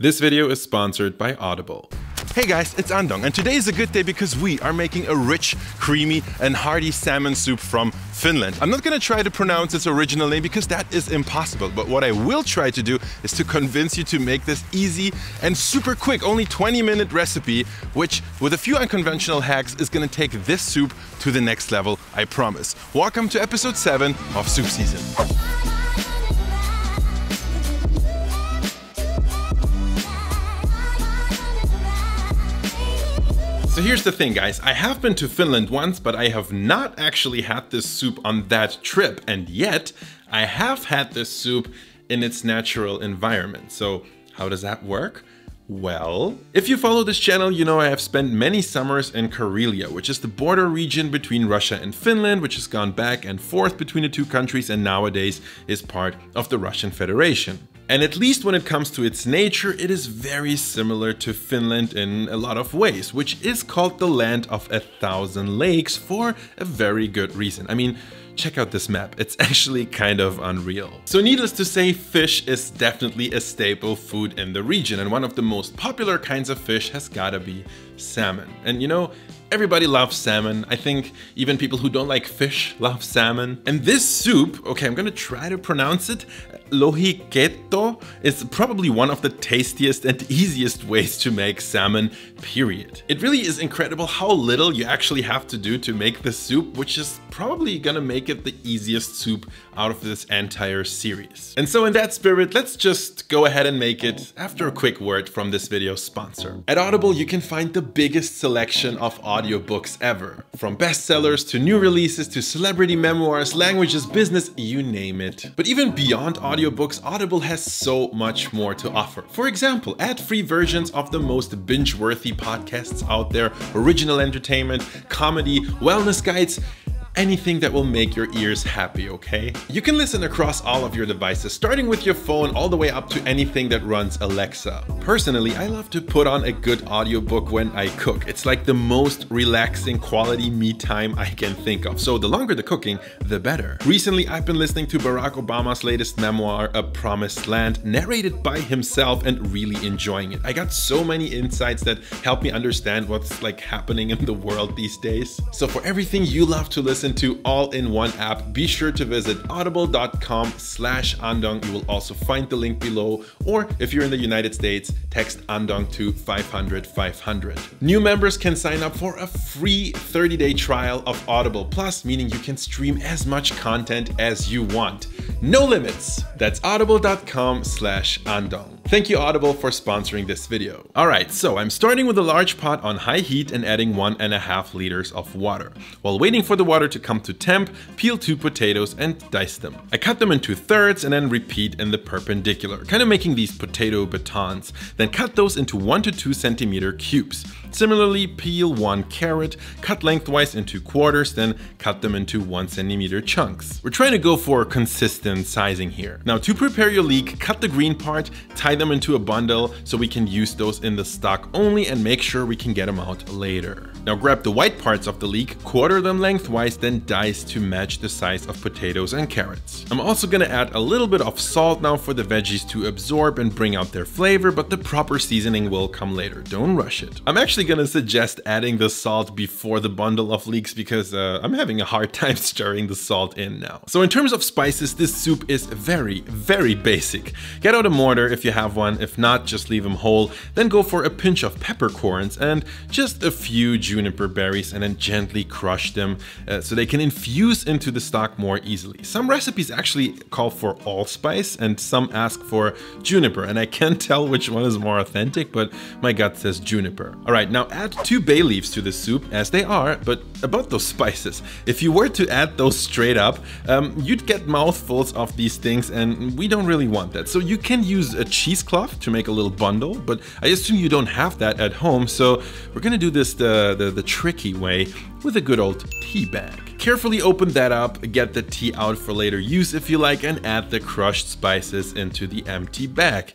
This video is sponsored by Audible. Hey guys, it's Andong, and today is a good day because we are making a rich, creamy and hearty salmon soup from Finland. I'm not gonna try to pronounce its original name because that is impossible, but what I will try to do is to convince you to make this easy and super quick, only 20-minute recipe, which with a few unconventional hacks is gonna take this soup to the next level, I promise. Welcome to episode 7 of Soup Season. So here's the thing, guys, I have been to Finland once, but I have not actually had this soup on that trip, and yet I have had this soup in its natural environment. So how does that work? Well, if you follow this channel, you know I have spent many summers in Karelia, which is the border region between Russia and Finland, which has gone back and forth between the two countries and nowadays is part of the Russian Federation. And at least when it comes to its nature, it is very similar to Finland in a lot of ways, which is called the land of 1,000 lakes for a very good reason. I mean, check out this map, it's actually kind of unreal. So needless to say, fish is definitely a staple food in the region, and one of the most popular kinds of fish has gotta be salmon. And you know, everybody loves salmon. I think even people who don't like fish love salmon. And this soup, okay, I'm gonna try to pronounce it, Lohikeitto, is probably one of the tastiest and easiest ways to make salmon, period. It really is incredible how little you actually have to do to make this soup, which is probably gonna make it the easiest soup out of this entire series. And so in that spirit, let's just go ahead and make it after a quick word from this video's sponsor. At Audible, you can find the biggest selection of audiobooks ever. From bestsellers to new releases to celebrity memoirs, languages, business, you name it. But even beyond audiobooks, Audible has so much more to offer. For example, ad-free versions of the most binge-worthy podcasts out there, original entertainment, comedy, wellness guides, anything that will make your ears happy, okay? You can listen across all of your devices, starting with your phone all the way up to anything that runs Alexa. Personally, I love to put on a good audiobook when I cook. It's like the most relaxing quality me time I can think of. So the longer the cooking, the better. Recently, I've been listening to Barack Obama's latest memoir, A Promised Land, narrated by himself and really enjoying it. I got so many insights that help me understand what's like happening in the world these days. So for everything you love to listen to all in one app, be sure to visit audible.com/andong. You will also find the link below, or if you're in the United States, text andong to 500 500. New members can sign up for a free 30-day trial of Audible Plus, meaning you can stream as much content as you want, no limits. That's audible.com/andong. Thank you, Audible, for sponsoring this video. All right, so I'm starting with a large pot on high heat and adding 1.5 liters of water. While waiting for the water to come to temp, peel 2 potatoes and dice them. I cut them into thirds and then repeat in the perpendicular, kind of making these potato batons. Then cut those into 1 to 2 centimeter cubes. Similarly, peel 1 carrot, cut lengthwise into quarters, then cut them into 1 centimeter chunks. We're trying to go for consistent sizing here. Now, to prepare your leek, cut the green part, tie them into a bundle so we can use those in the stock only and make sure we can get them out later. Now grab the white parts of the leek, quarter them lengthwise, then dice to match the size of potatoes and carrots. I'm also gonna add a little bit of salt now for the veggies to absorb and bring out their flavor, but the proper seasoning will come later. Don't rush it. I'm actually gonna suggest adding the salt before the bundle of leeks because I'm having a hard time stirring the salt in now. So in terms of spices, this soup is very, very basic. Get out a mortar if you have one. If not, just leave them whole. Then go for a pinch of peppercorns and just a few juniper berries, and then gently crush them so they can infuse into the stock more easily. Some recipes actually call for allspice and some ask for juniper, and I can't tell which one is more authentic, but my gut says juniper. All right, now add 2 bay leaves to the soup as they are, but about those spices, if you were to add those straight up, you'd get mouthfuls of these things, and we don't really want that. So you can use a cheesecloth to make a little bundle, but I assume you don't have that at home, so we're gonna do this the tricky way with a good old tea bag. Carefully open that up, get the tea out for later use if you like, and add the crushed spices into the empty bag.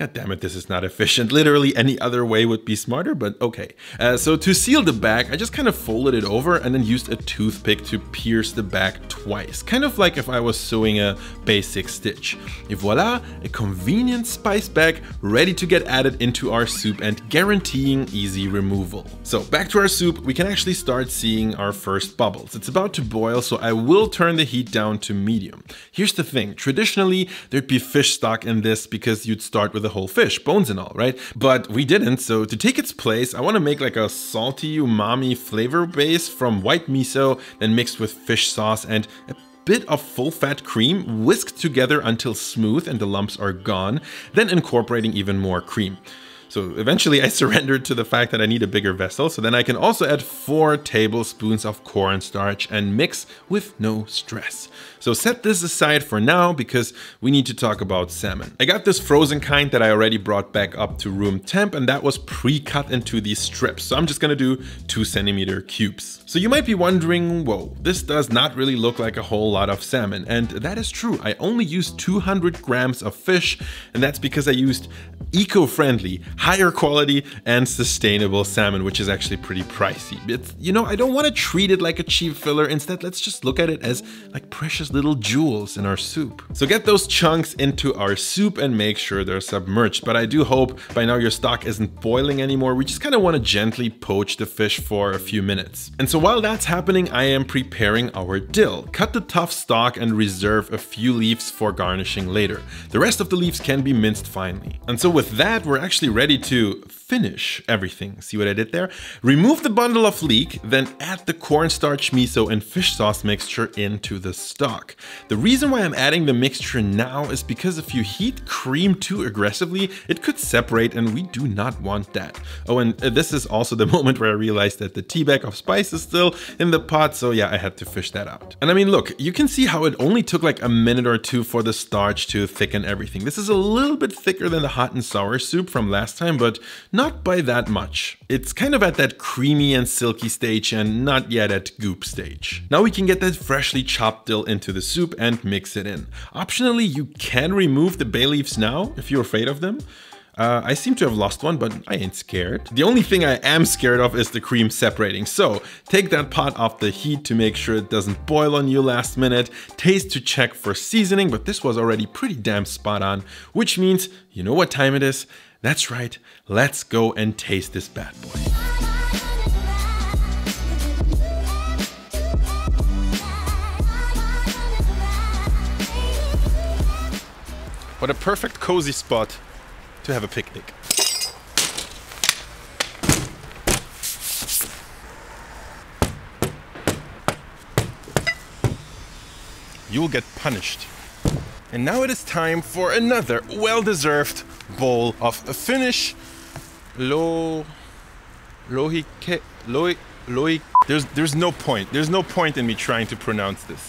God damn it, this is not efficient. Literally any other way would be smarter, but okay. So to seal the bag, I just kind of folded it over and then used a toothpick to pierce the bag twice. Kind of like if I was sewing a basic stitch. Et voila, a convenient spice bag ready to get added into our soup and guaranteeing easy removal. So back to our soup, we can actually start seeing our first bubbles. It's about to boil, so I will turn the heat down to medium. Here's the thing, traditionally there'd be fish stock in this because you'd start with a whole fish, bones and all, right? But we didn't, so to take its place, I want to make like a salty umami flavor base from white miso, then mixed with fish sauce and a bit of full-fat cream, whisked together until smooth and the lumps are gone, then incorporating even more cream. So eventually I surrendered to the fact that I need a bigger vessel, so then I can also add 4 tablespoons of cornstarch and mix with no stress. So set this aside for now because we need to talk about salmon. I got this frozen kind that I already brought back up to room temp, and that was pre-cut into these strips. So I'm just gonna do 2 centimeter cubes. So you might be wondering, whoa, this does not really look like a whole lot of salmon. And that is true. I only used 200 grams of fish, and that's because I used eco-friendly, higher quality and sustainable salmon, which is actually pretty pricey. It's, you know, I don't want to treat it like a cheap filler. Instead, let's just look at it as like precious little jewels in our soup. So get those chunks into our soup and make sure they're submerged. But I do hope by now your stock isn't boiling anymore. We just kind of want to gently poach the fish for a few minutes. And so while that's happening, I am preparing our dill. Cut the tough stalk and reserve a few leaves for garnishing later. The rest of the leaves can be minced finely. And so with that, we're actually ready to finish everything. See what I did there? Remove the bundle of leek, then add the cornstarch, miso and fish sauce mixture into the stock. The reason why I'm adding the mixture now is because if you heat cream too aggressively, it could separate and we do not want that. Oh, and this is also the moment where I realized that the tea bag of spice is still in the pot, so yeah, I had to fish that out. And I mean, look, you can see how it only took like a minute or two for the starch to thicken everything. This is a little bit thicker than the hot and sour soup from last time, but not by that much. It's kind of at that creamy and silky stage and not yet at goop stage. Now we can get that freshly chopped dill into the soup and mix it in. Optionally, you can remove the bay leaves now if you're afraid of them. I seem to have lost one, but I ain't scared. The only thing I am scared of is the cream separating. So take that pot off the heat to make sure it doesn't boil on you last minute. Taste to check for seasoning, but this was already pretty damn spot on, which means you know what time it is. That's right, let's go and taste this bad boy. What a perfect cozy spot to have a picnic. You will get punished. And now it is time for another well-deserved bowl of a Finnish Lohikeitto. There's no point. There's no point in me trying to pronounce this.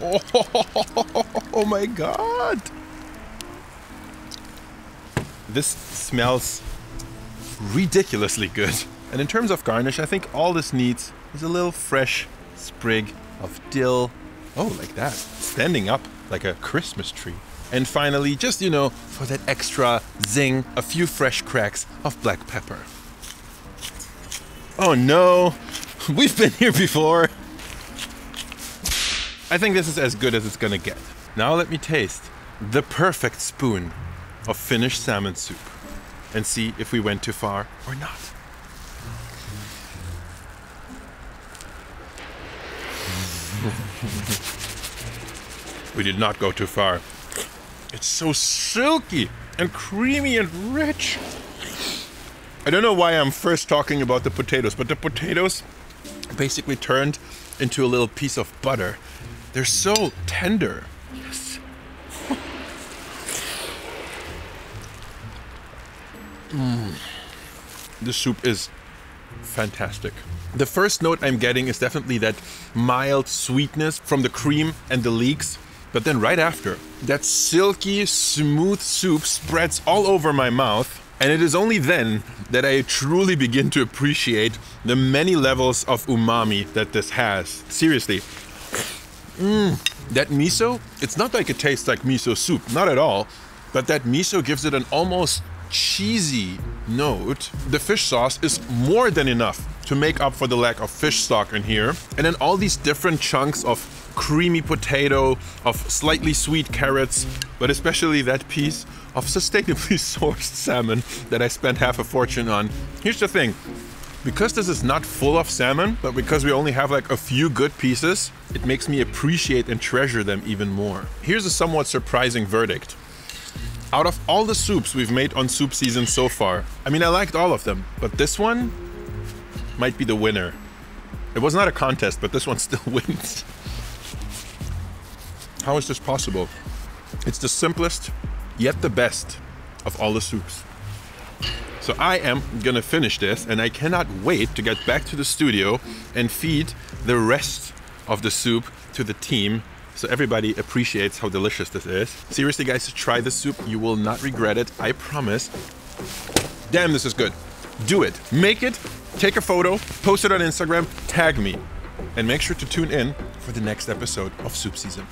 Oh my god! This smells ridiculously good. And in terms of garnish, I think all this needs is a little fresh sprig of dill. Oh, like that. Standing up like a Christmas tree. And finally, just, you know, for that extra zing, a few fresh cracks of black pepper. Oh no, we've been here before. I think this is as good as it's gonna get. Now let me taste the perfect spoon of Finnish salmon soup and see if we went too far or not. We did not go too far. It's so silky and creamy and rich. I don't know why I'm first talking about the potatoes, but the potatoes basically turned into a little piece of butter. They're so tender. Yes. The soup is fantastic. The first note I'm getting is definitely that mild sweetness from the cream and the leeks. But then right after, that silky, smooth soup spreads all over my mouth. And it is only then that I truly begin to appreciate the many levels of umami that this has. Seriously. That miso, it's not like it tastes like miso soup, not at all. but that miso gives it an almost cheesy note. The fish sauce is more than enough to make up for the lack of fish stock in here. And then all these different chunks of creamy potato, of slightly sweet carrots, but especially that piece of sustainably sourced salmon that I spent half a fortune on. Here's the thing, because this is not full of salmon, but because we only have like a few good pieces, it makes me appreciate and treasure them even more. Here's a somewhat surprising verdict. Out of all the soups we've made on Soup Season so far, I mean, I liked all of them, but this one might be the winner. It was not a contest, but this one still wins. How is this possible? It's the simplest, yet the best of all the soups. So I am gonna finish this, and I cannot wait to get back to the studio and feed the rest of the soup to the team, so everybody appreciates how delicious this is. Seriously guys, try this soup. You will not regret it, I promise. Damn, this is good. Do it, make it, take a photo, post it on Instagram, tag me, and make sure to tune in for the next episode of Soup Season.